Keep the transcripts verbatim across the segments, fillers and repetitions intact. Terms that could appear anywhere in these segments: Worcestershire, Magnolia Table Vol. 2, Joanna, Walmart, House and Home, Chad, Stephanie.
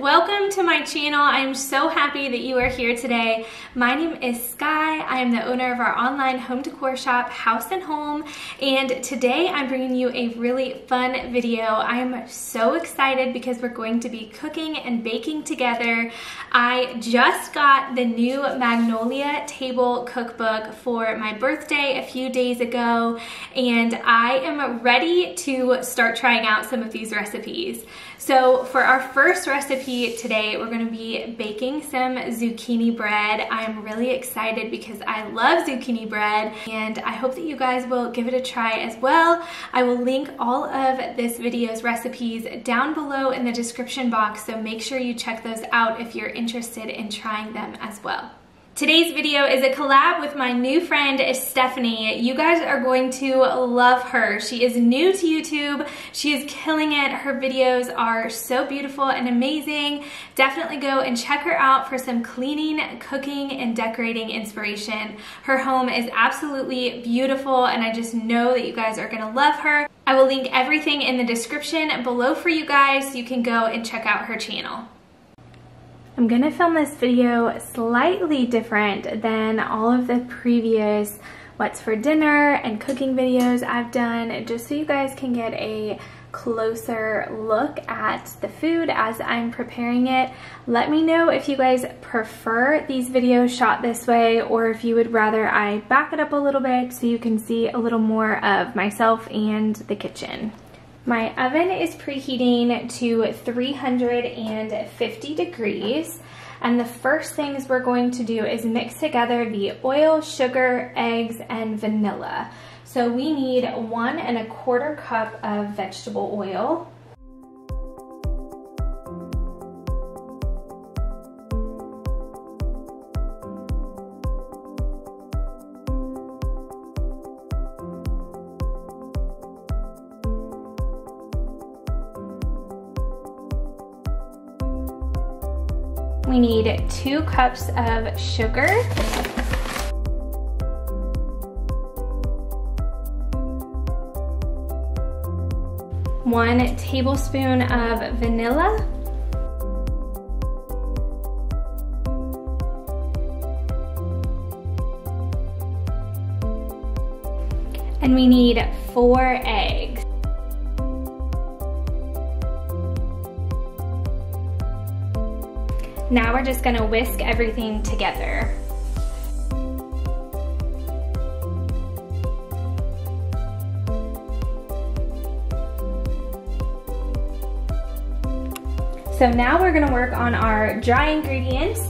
welcome to my channel. I am so happy that you are here today. My name is Sky. I am the owner of our online home decor shop, House and Home, and today I'm bringing you a really fun video. I am so excited because we're going to be cooking and baking together. I just got the new Magnolia Table cookbook for my birthday a few days ago, and I am ready to start trying out some of these recipes. So for our first recipe today, we're going to be baking some zucchini bread. I'm really excited because I love zucchini bread, and I hope that you guys will give it a try as well. I will link all of this video's recipes down below in the description box, so make sure you check those out if you're interested in trying them as well. Today's video is a collab with my new friend, Stephanie. You guys are going to love her. She is new to YouTube. She is killing it. Her videos are so beautiful and amazing. Definitely go and check her out for some cleaning, cooking, and decorating inspiration. Her home is absolutely beautiful, and I just know that you guys are gonna love her. I will link everything in the description below for you guys, so you can go and check out her channel. I'm gonna film this video slightly different than all of the previous what's for dinner and cooking videos I've done, just so you guys can get a closer look at the food as I'm preparing it. Let me know if you guys prefer these videos shot this way, or if you would rather I back it up a little bit so you can see a little more of myself and the kitchen. My oven is preheating to three hundred fifty degrees, and the first things we're going to do is mix together the oil, sugar, eggs, and vanilla. So we need one and a quarter cup of vegetable oil. We need two cups of sugar. One tablespoon of vanilla. And we need four eggs. Now we're just gonna whisk everything together. So now we're gonna work on our dry ingredients.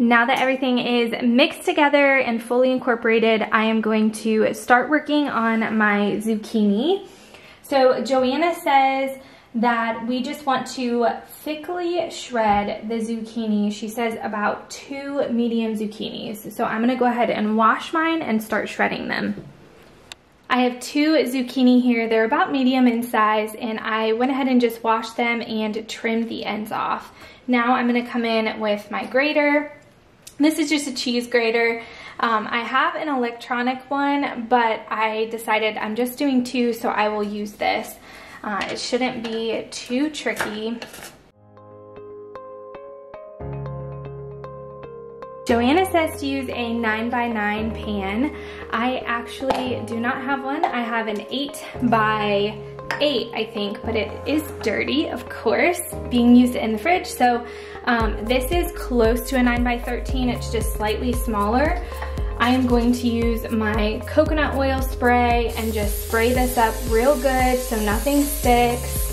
Now that everything is mixed together and fully incorporated, I am going to start working on my zucchini. So Joanna says that we just want to thickly shred the zucchini. She says about two medium zucchinis. So I'm gonna go ahead and wash mine and start shredding them. I have two zucchini here. They're about medium in size, and I went ahead and just washed them and trimmed the ends off. Now I'm gonna come in with my grater. This is just a cheese grater. Um, I have an electronic one, but I decided I'm just doing two, so I will use this. Uh, it shouldn't be too tricky. Joanna says to use a nine by nine pan. I actually do not have one. I have an eight by eight, I think, but it is dirty, of course, being used in the fridge. So um, this is close to a nine by thirteen. It's just slightly smaller. I am going to use my coconut oil spray and just spray this up real good so nothing sticks.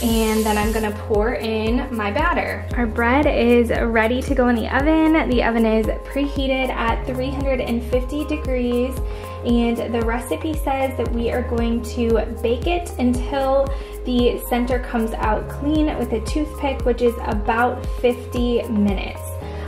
And then I'm gonna pour in my batter. Our bread is ready to go in the oven. The oven is preheated at three hundred fifty degrees. And the recipe says that we are going to bake it until the center comes out clean with a toothpick, which is about fifty minutes.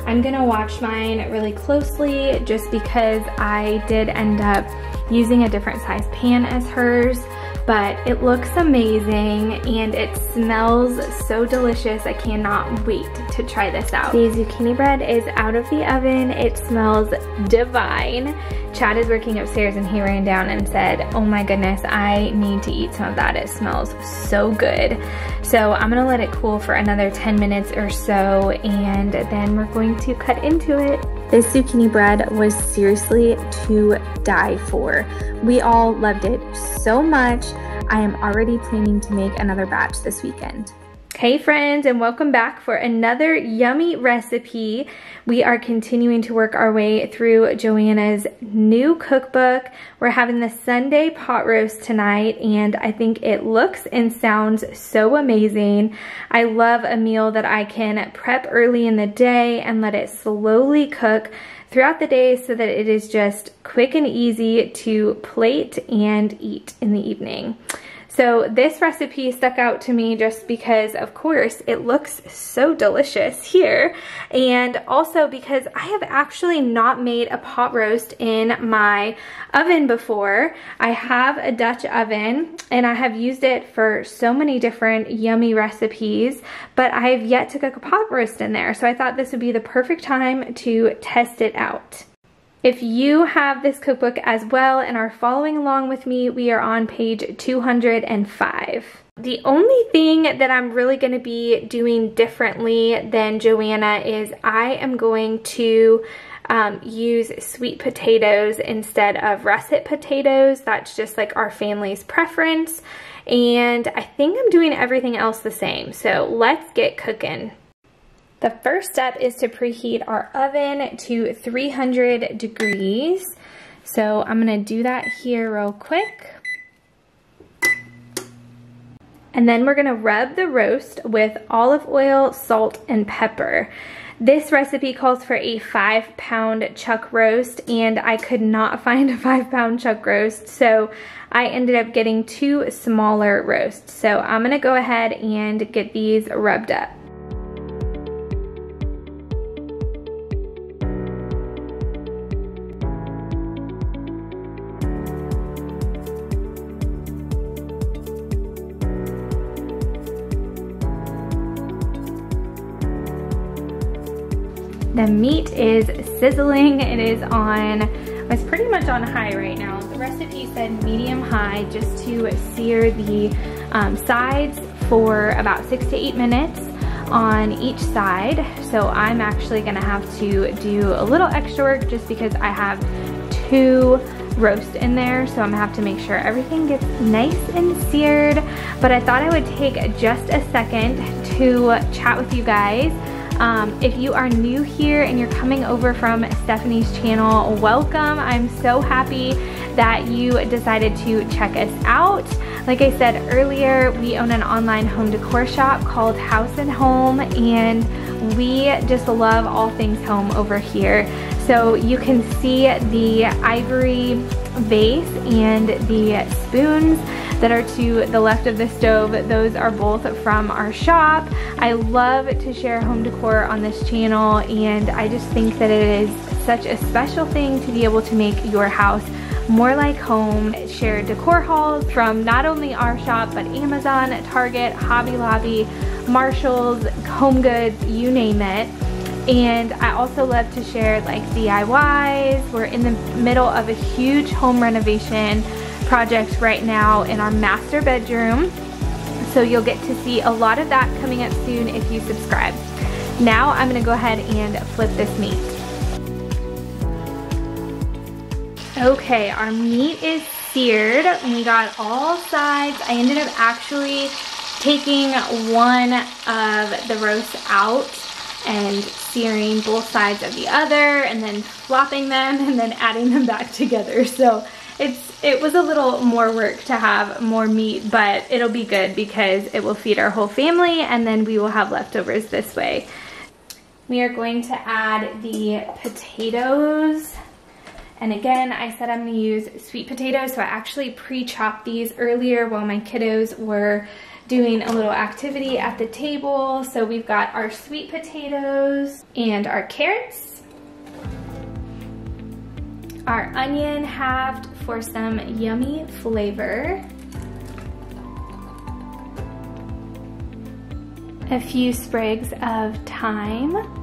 I'm gonna watch mine really closely just because I did end up using a different size pan as hers, but it looks amazing and it smells so delicious. I cannot wait to try this out. The zucchini bread is out of the oven. It smells divine. Chad is working upstairs and he ran down and said, oh my goodness, I need to eat some of that. It smells so good. So I'm gonna let it cool for another ten minutes or so, and then we're going to cut into it. This zucchini bread was seriously to die for. We all loved it so much. I am already planning to make another batch this weekend. Hey friends, and welcome back for another yummy recipe. We are continuing to work our way through Joanna's new cookbook. We're having the Sunday pot roast tonight, and I think it looks and sounds so amazing. I love a meal that I can prep early in the day and let it slowly cook throughout the day so that it is just quick and easy to plate and eat in the evening. So this recipe stuck out to me just because, of course, it looks so delicious here, and also because I have actually not made a pot roast in my oven before. I have a Dutch oven and I have used it for so many different yummy recipes, but I have yet to cook a pot roast in there, so I thought this would be the perfect time to test it out. If you have this cookbook as well and are following along with me, we are on page two hundred five. The only thing that I'm really going to be doing differently than Joanna is I am going to um, use sweet potatoes instead of russet potatoes. That's just like our family's preference. And I think I'm doing everything else the same. So let's get cooking. The first step is to preheat our oven to three hundred degrees. So I'm gonna do that here real quick. And then we're gonna rub the roast with olive oil, salt, and pepper. This recipe calls for a five pound chuck roast, and I could not find a five pound chuck roast, so I ended up getting two smaller roasts. So I'm gonna go ahead and get these rubbed up. The meat is sizzling. It is on, it's pretty much on high right now. The recipe said medium high just to sear the um, sides for about six to eight minutes on each side. So I'm actually gonna have to do a little extra work just because I have two roast in there, so I'm gonna have to make sure everything gets nice and seared. But I thought I would take just a second to chat with you guys. Um, if you are new here and you're coming over from Stephanie's channel, welcome. I'm so happy that you decided to check us out. Like I said earlier, we own an online home decor shop called House and Home, and we just love all things home over here. So you can see the ivory vase and the spoons that are to the left of the stove. Those are both from our shop. I love to share home decor on this channel, and I just think that it is such a special thing to be able to make your house more like home. Share decor hauls from not only our shop, but Amazon, Target, Hobby Lobby, Marshalls, Home Goods, you name it. And I also love to share like D I Ys. We're in the middle of a huge home renovation project right now in our master bedroom. So you'll get to see a lot of that coming up soon if you subscribe. Now I'm gonna go ahead and flip this meat. Okay, our meat is seared. We got all sides. I ended up actually taking one of the roasts out and searing both sides of the other and then flopping them and then adding them back together. So it's it was a little more work to have more meat, but it'll be good because it will feed our whole family and then we will have leftovers this way. We are going to add the potatoes. And again, I said I'm gonna use sweet potatoes, so I actually pre-chopped these earlier while my kiddos were doing a little activity at the table. So we've got our sweet potatoes and our carrots, our onion halved for some yummy flavor, a few sprigs of thyme.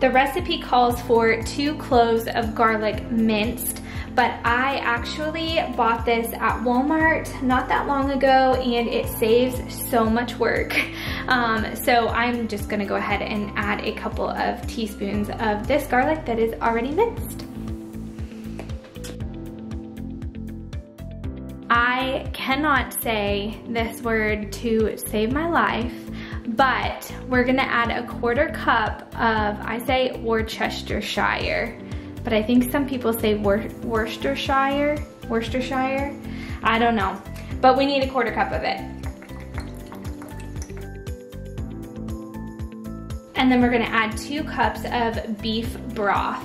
The recipe calls for two cloves of garlic minced, but I actually bought this at Walmart not that long ago and it saves so much work. Um, so I'm just gonna go ahead and add a couple of teaspoons of this garlic that is already minced. I cannot say this word to save my life, but we're gonna add a quarter cup of, I say Worcestershire, but I think some people say Wor Worcestershire, Worcestershire, I don't know, but we need a quarter cup of it. And then we're gonna add two cups of beef broth.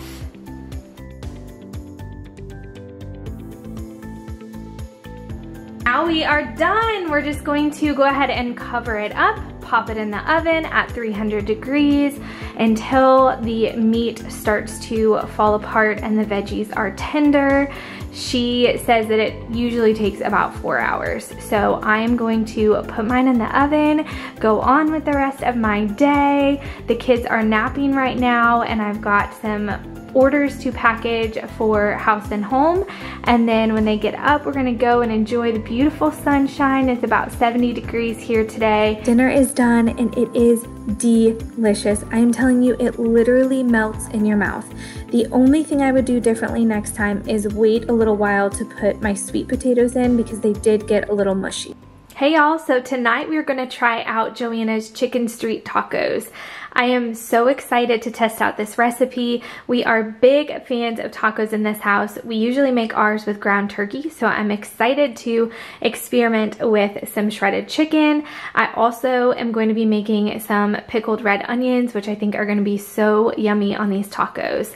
Now we are done. We're just going to go ahead and cover it up, pop it in the oven at three hundred degrees until the meat starts to fall apart and the veggies are tender. She says that it usually takes about four hours. So I'm going to put mine in the oven, go on with the rest of my day. The kids are napping right now and I've got some orders to package for House and Home, and then when they get up, we're gonna go and enjoy the beautiful sunshine. It's about seventy degrees here today. Dinner is done and it is delicious. I am telling you, it literally melts in your mouth. The only thing I would do differently next time is wait a little while to put my sweet potatoes in because they did get a little mushy. Hey y'all, so tonight we're gonna try out Joanna's chicken street tacos. I am so excited to test out this recipe. We are big fans of tacos in this house. We usually make ours with ground turkey, so I'm excited to experiment with some shredded chicken. I also am going to be making some pickled red onions, which I think are gonna be so yummy on these tacos.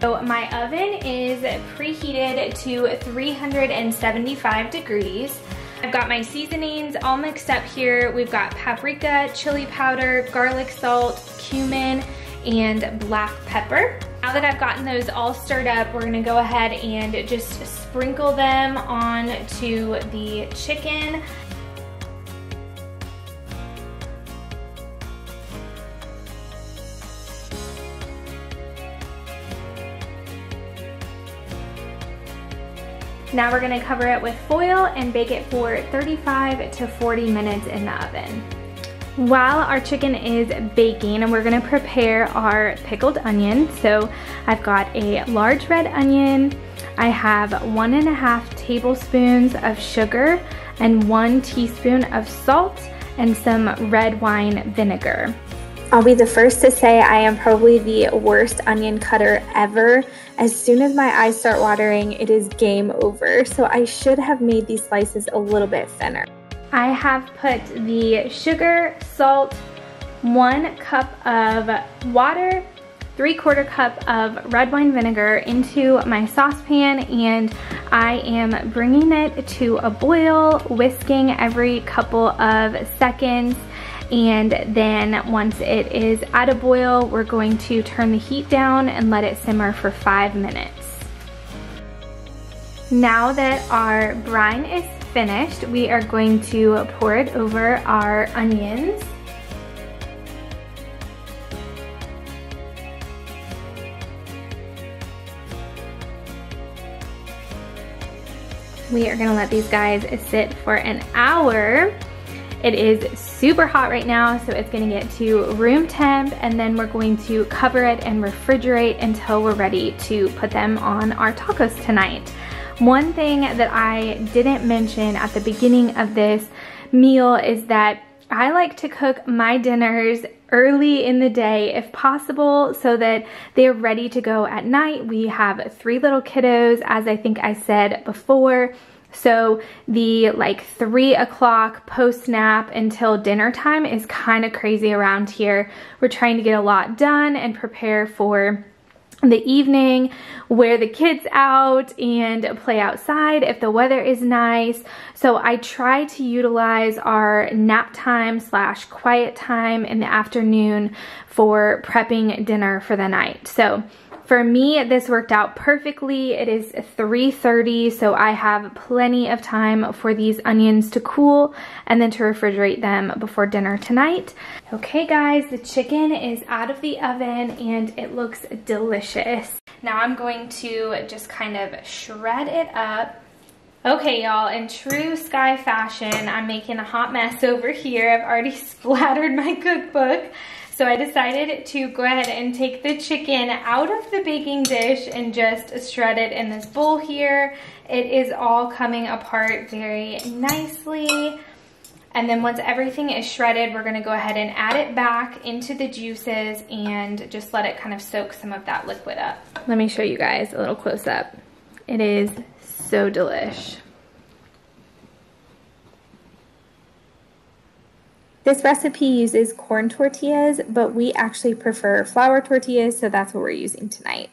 So my oven is preheated to three hundred seventy-five degrees. I've got my seasonings all mixed up here. We've got paprika, chili powder, garlic salt, cumin, and black pepper. Now that I've gotten those all stirred up, we're gonna go ahead and just sprinkle them on to the chicken. Now we're gonna cover it with foil and bake it for thirty-five to forty minutes in the oven. While our chicken is baking, and we're gonna prepare our pickled onion. So I've got a large red onion, I have one and a half tablespoons of sugar and one teaspoon of salt and some red wine vinegar. I'll be the first to say I am probably the worst onion cutter ever. As soon as my eyes start watering, it is game over. So I should have made these slices a little bit thinner. I have put the sugar, salt, one cup of water, three quarter cup of red wine vinegar into my saucepan, and I am bringing it to a boil, whisking every couple of seconds. And then once it is at a boil, we're going to turn the heat down and let it simmer for five minutes. Now that our brine is finished, we are going to pour it over our onions. We are gonna let these guys sit for an hour. It is super hot right now, so it's gonna get to room temp, and then we're going to cover it and refrigerate until we're ready to put them on our tacos tonight. One thing that I didn't mention at the beginning of this meal is that I like to cook my dinners early in the day if possible so that they're ready to go at night. We have three little kiddos, as I think I said before. So the like three o'clock post nap until dinner time is kind of crazy around here. We're trying to get a lot done and prepare for the evening, wear the kids out and play outside if the weather is nice. So I try to utilize our nap time slash quiet time in the afternoon for prepping dinner for the night. So for me, this worked out perfectly. It is three thirty, so I have plenty of time for these onions to cool and then to refrigerate them before dinner tonight. Okay guys, the chicken is out of the oven and it looks delicious. Now I'm going to just kind of shred it up. Okay y'all, in true Sky fashion, I'm making a hot mess over here. I've already splattered my cookbook. So I decided to go ahead and take the chicken out of the baking dish and just shred it in this bowl here. It is all coming apart very nicely. And then once everything is shredded, we're gonna go ahead and add it back into the juices and just let it kind of soak some of that liquid up. Let me show you guys a little close up. It is so delish. This recipe uses corn tortillas, but we actually prefer flour tortillas, so that's what we're using tonight.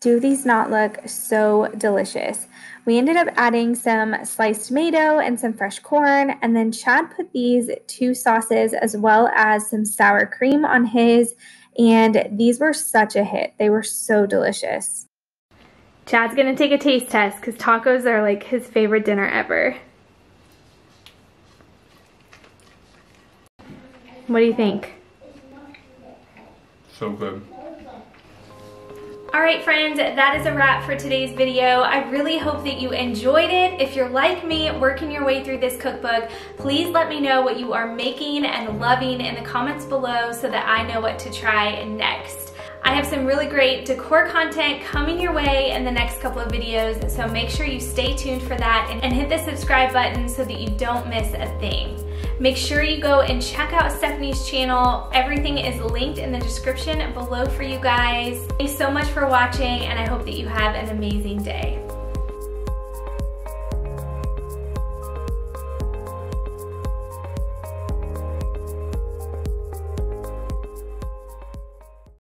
Do these not look so delicious? We ended up adding some sliced tomato and some fresh corn, and then Chad put these two sauces as well as some sour cream on his, and these were such a hit. They were so delicious. Chad's gonna take a taste test because tacos are like his favorite dinner ever. What do you think? So good. All right friends, that is a wrap for today's video. I really hope that you enjoyed it. If you're like me, working your way through this cookbook, please let me know what you are making and loving in the comments below so that I know what to try next. I have some really great decor content coming your way in the next couple of videos, so make sure you stay tuned for that and hit the subscribe button so that you don't miss a thing. Make sure you go and check out Stephanie's channel. Everything is linked in the description below for you guys. Thanks so much for watching, and I hope that you have an amazing day.